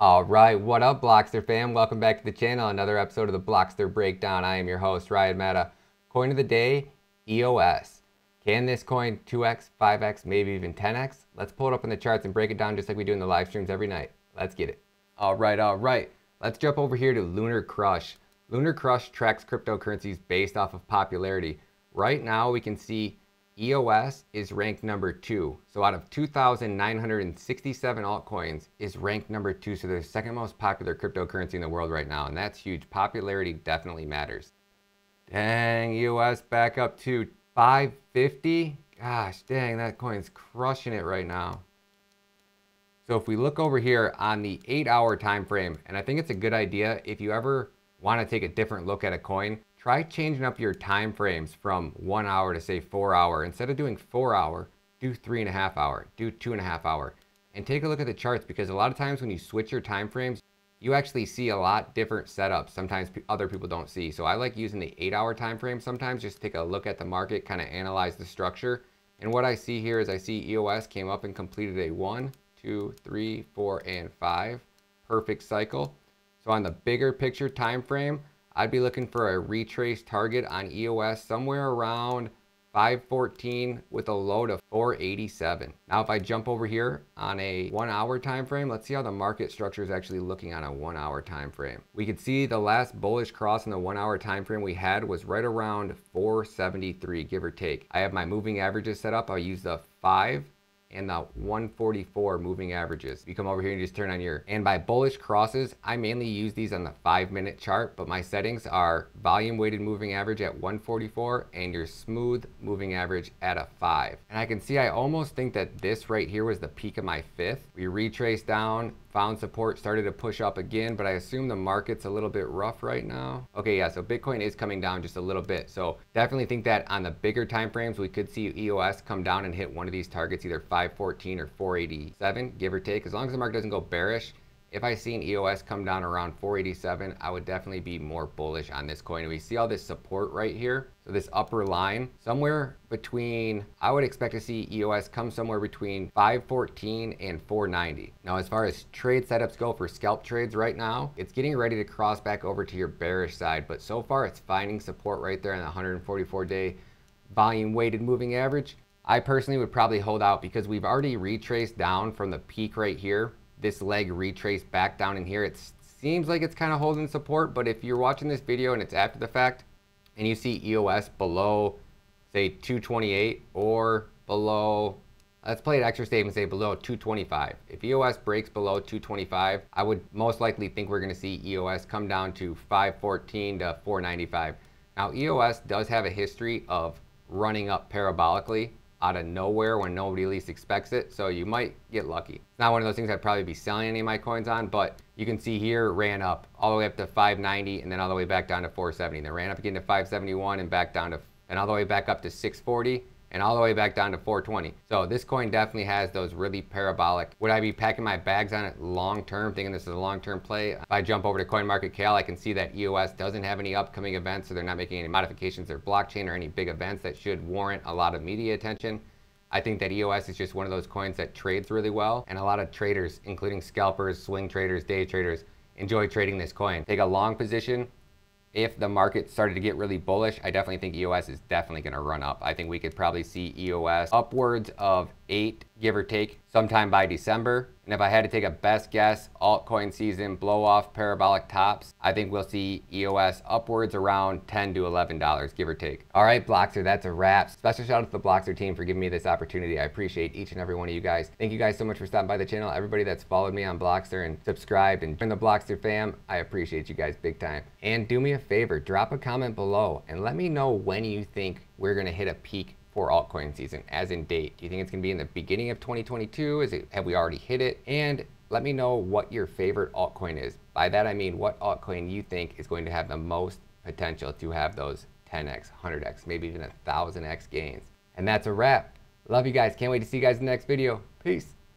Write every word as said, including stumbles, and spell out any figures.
All right, what up, Blockster fam? Welcome back to the channel, another episode of the Blockster Breakdown. I am your host, Ryan Matta. Coin of the day, E O S. Can this coin two X, five X, maybe even ten X? Let's pull it up in the charts and break it down just like we do in the live streams every night. Let's get it. All right, all right. Let's jump over here to Lunar Crush. Lunar Crush tracks cryptocurrencies based off of popularity. Right now, we can see E O S is ranked number two. So out of two thousand nine hundred sixty-seven altcoins is ranked number two. So they're the second most popular cryptocurrency in the world right now. And that's huge. Popularity definitely matters. Dang, E O S back up to five fifty. Gosh, dang, that coin's crushing it right now. So if we look over here on the eight hour time frame, and I think it's a good idea if you ever want to take a different look at a coin, try changing up your time frames from one hour to say four hour. Instead of doing four hour, do three and a half hour, do two and a half hour, and take a look at the charts, because a lot of times when you switch your time frames, you actually see a lot different setups. Sometimes other people don't see. So I like using the eight hour time frame sometimes, just take a look at the market, kind of analyze the structure. And what I see here is I see E O S came up and completed a one, two, three, four, and five. Perfect cycle. So on the bigger picture time frame, I'd be looking for a retrace target on E O S somewhere around five fourteen with a low to four eighty-seven. Now, if I jump over here on a one hour time frame, let's see how the market structure is actually looking on a one hour time frame. We could see the last bullish cross in the one hour time frame we had was right around four seventy-three, give or take. I have my moving averages set up. I'll use the five and the one forty-four moving averages. You come over here and just turn on your, and by bullish crosses, I mainly use these on the five minute chart, but my settings are volume weighted moving average at one forty-four and your smooth moving average at a five. And I can see, I almost think that this right here was the peak of my fifth. We retraced down, found support, started to push up again, but I assume the market's a little bit rough right now. Okay, yeah, so Bitcoin is coming down just a little bit. So definitely think that on the bigger time frames, we could see E O S come down and hit one of these targets, either five fourteen or four eighty-seven, give or take. As long as the market doesn't go bearish, if I seen E O S come down around four eighty-seven, I would definitely be more bullish on this coin. And we see all this support right here. So this upper line, somewhere between, I would expect to see E O S come somewhere between five fourteen and four ninety. Now, as far as trade setups go for scalp trades right now, it's getting ready to cross back over to your bearish side. But so far, it's finding support right there in the one forty-four day volume weighted moving average. I personally would probably hold out, because we've already retraced down from the peak right here. This leg retraced back down in here. It seems like it's kind of holding support, but if you're watching this video and it's after the fact and you see E O S below, say two twenty-eight, or below, let's play an extra statement and say below two twenty-five. If E O S breaks below two twenty-five, I would most likely think we're going to see E O S come down to five fourteen to four ninety-five. Now, E O S does have a history of running up parabolically out of nowhere when nobody least expects it. So you might get lucky. It's not one of those things I'd probably be selling any of my coins on, but you can see here, ran up all the way up to five ninety and then all the way back down to four seventy. Then ran up again to five seventy-one and back down to, and all the way back up to six forty and all the way back down to four twenty. So this coin definitely has those really parabolic. Would I be packing my bags on it long-term, thinking this is a long-term play? If I jump over to CoinMarketCap, I can see that E O S doesn't have any upcoming events, so they're not making any modifications to their blockchain or any big events that should warrant a lot of media attention. I think that E O S is just one of those coins that trades really well, and a lot of traders, including scalpers, swing traders, day traders, enjoy trading this coin. Take a long position. If the market started to get really bullish, I definitely think E O S is definitely going to run up. I think we could probably see E O S upwards of eight, give or take, sometime by December. And if I had to take a best guess, altcoin season, blow off parabolic tops, I think we'll see E O S upwards around ten to eleven dollars, give or take. All right, Blockster, that's a wrap. Special shout out to the Blockster team for giving me this opportunity. I appreciate each and every one of you guys. Thank you guys so much for stopping by the channel. Everybody that's followed me on Blockster and subscribed and joined the Blockster fam, I appreciate you guys big time. And do me a favor, drop a comment below and let me know when you think we're gonna hit a peak for altcoin season, as in date. Do you think it's gonna be in the beginning of twenty twenty-two? Is it, have we already hit it? And let me know what your favorite altcoin is. By that I mean what altcoin you think is going to have the most potential to have those ten X, one hundred X, maybe even a thousand X gains. And that's a wrap. Love you guys. Can't wait to see you guys in the next video. Peace.